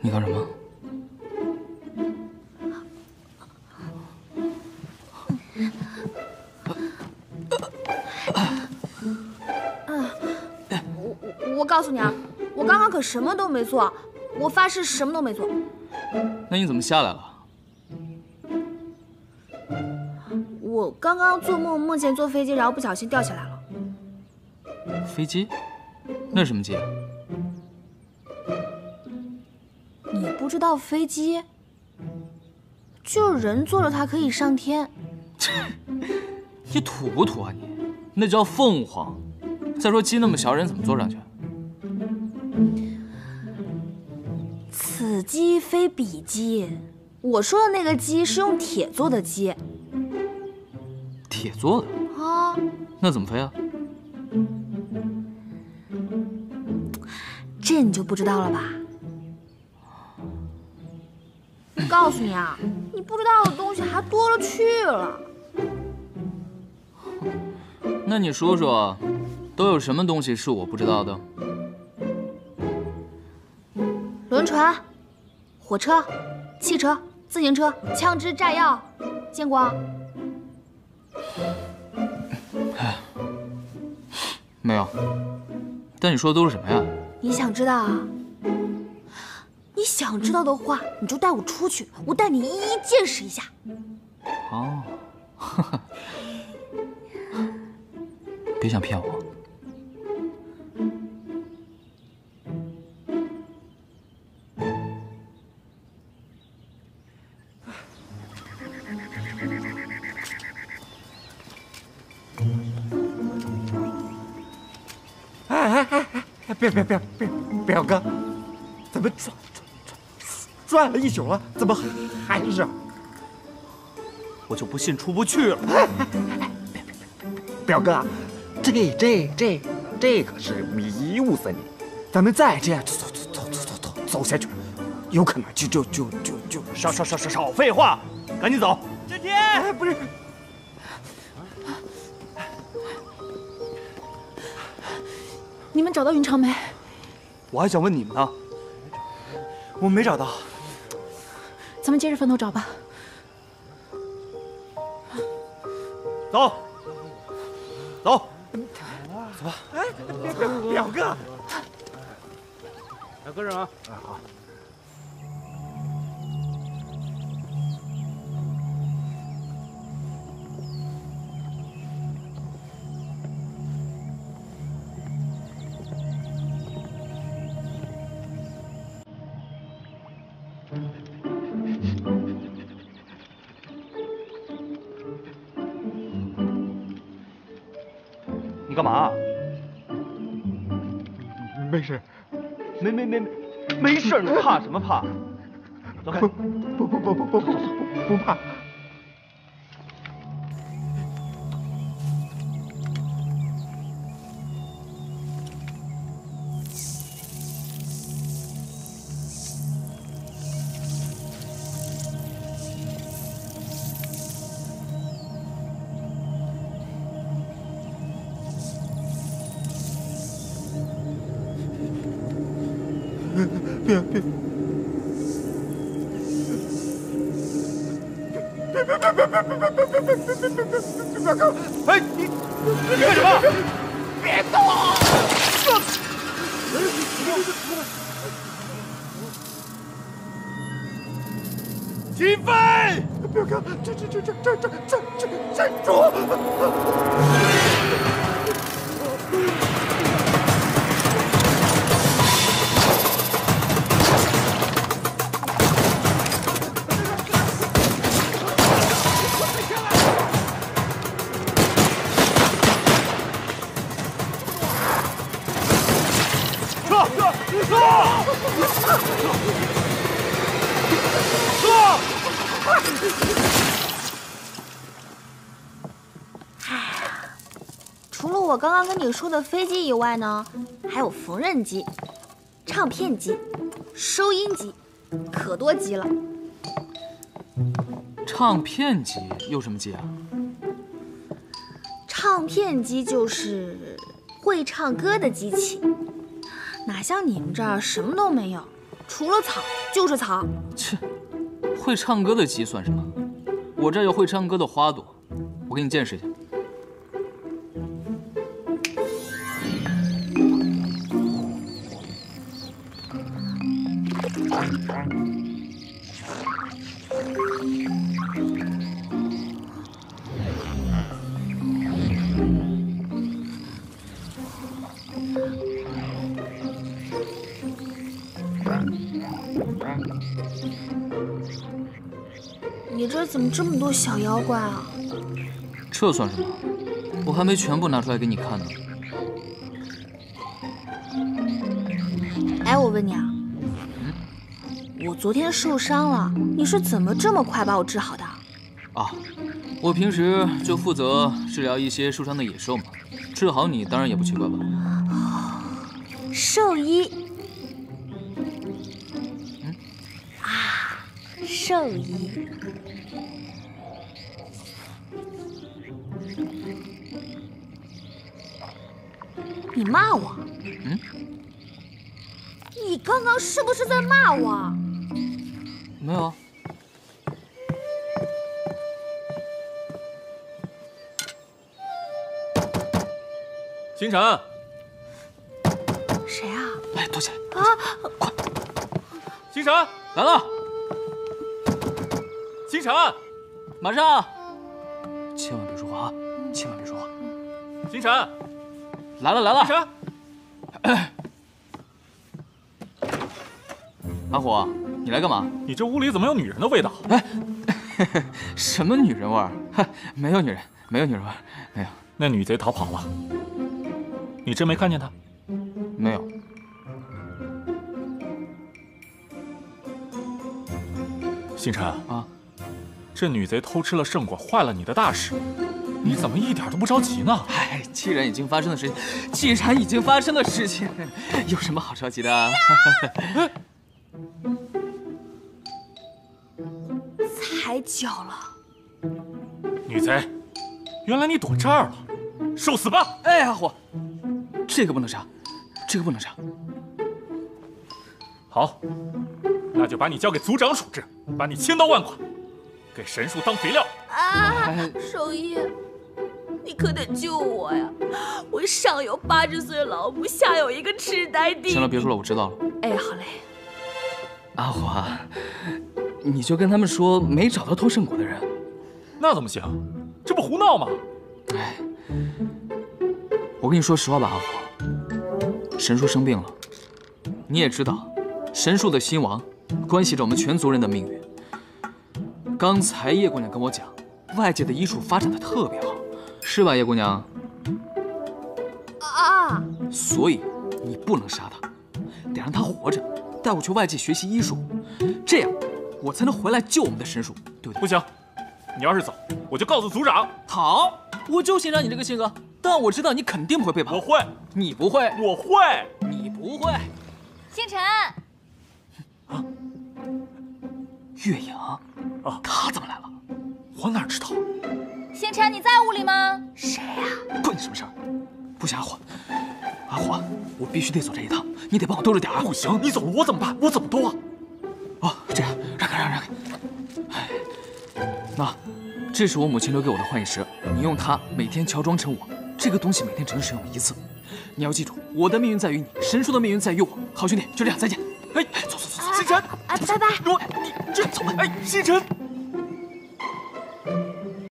你干什么？我告诉你啊，我刚刚可什么都没做，我发誓什么都没做。那你怎么下来了？ 我刚刚做梦，梦见坐飞机，然后不小心掉下来了。飞机？那什么机啊？你不知道飞机？就是人坐着它可以上天。你土不土啊你？那叫凤凰。再说鸡那么小，人怎么坐上去？此鸡非彼鸡，我说的那个鸡是用铁做的鸡。 铁做的啊？那怎么飞啊？这你就不知道了吧？我告诉你啊，你不知道的东西还多了去了。那你说说，都有什么东西是我不知道的？轮船、火车、汽车、自行车、枪支、炸药，见过？ 没有，但你说的都是什么呀？你想知道啊？你想知道的话，你就带我出去，我带你一一见识一下。哦，哈哈，别想骗我。 表哥，怎么转了一宿了，怎么还是？我就不信出不去了。表哥啊，这可是迷雾森林，咱们再这样走下去，有可能就少废话，赶紧走。这天不是。 你们找到云长没？我还想问你们呢。我们没找到。咱们接着分头找吧。走，走，走吧。哎，表哥，来跟着啊。哎，好。 你干嘛？没事，没事，你怕什么怕？走开！不怕。别！哎，你干什么？别动！起飞！表哥，站住！ Come on. 哎呀，除了我刚刚跟你说的飞机以外呢，还有缝纫机、唱片机、收音机，可多机了。唱片机有什么机啊？唱片机就是会唱歌的机器，哪像你们这儿什么都没有，除了草就是草。切。 会唱歌的鸡算什么？我这有会唱歌的花朵，我给你见识一下。你这怎么这么多小妖怪啊？这算什么？我还没全部拿出来给你看呢。哎，我问你啊，我昨天受伤了，你是怎么这么快把我治好的？啊，我平时就负责治疗一些受伤的野兽嘛，治好你当然也不奇怪吧。哦，兽医。嗯。啊，兽医。 你骂我？嗯？你刚刚是不是在骂我？没有。星辰。谁啊？来，躲起来！啊，快！星辰来了！星辰，马上！千万别说话啊！千万别说话！星辰。 来了来了！阿虎，你来干嘛？你这屋里怎么有女人的味道？哎，什么女人味儿？没有女人，没有女人味儿，没有。那女贼逃跑了，你真没看见她？没有。星辰啊，这女贼偷吃了圣果，坏了你的大事。 你怎么一点都不着急呢？哎，既然已经发生的事情，既然已经发生的事情，有什么好着急的、啊？踩脚了，女贼，原来你躲这儿了，受死吧！哎，阿虎，这个不能杀，这个不能杀。好，那就把你交给族长处置，把你千刀万剐，给神树当肥料。啊，兽医。 你可得救我呀！我上有80岁老母，下有一个痴呆弟。行了，别说了，我知道了。哎，好嘞。阿华，你就跟他们说没找到偷圣果的人。那怎么行？这不胡闹吗？哎，我跟你说实话吧，阿华，神树生病了，你也知道，神树的新亡关系着我们全族人的命运。刚才叶姑娘跟我讲，外界的医术发展的特别好。 是吧，叶姑娘？啊！所以你不能杀他，得让他活着，带我去外界学习医术，这样我才能回来救我们的神树，对不对？不行，你要是走，我就告诉族长。好，我就欣赏你这个性格，但我知道你肯定不会背叛。我会，你不会。我会，你不会。星辰。啊！月影啊，他怎么来了？我哪知道？ 星辰，你在屋里吗？谁呀？关你什么事儿？不行，阿火，阿火，我必须得走这一趟，你得帮我兜着点啊！不行，你走了我怎么办？我怎么兜啊？哦，这样，让开，让开，让开。哎，那这是我母亲留给我的幻影石，你用它每天乔装成我。这个东西每天只能使用一次，你要记住，我的命运在于你，神树的命运在于我。好兄弟，就这样，再见。哎，走走走走，星辰，啊，拜拜。我，你这走吧。哎，星辰。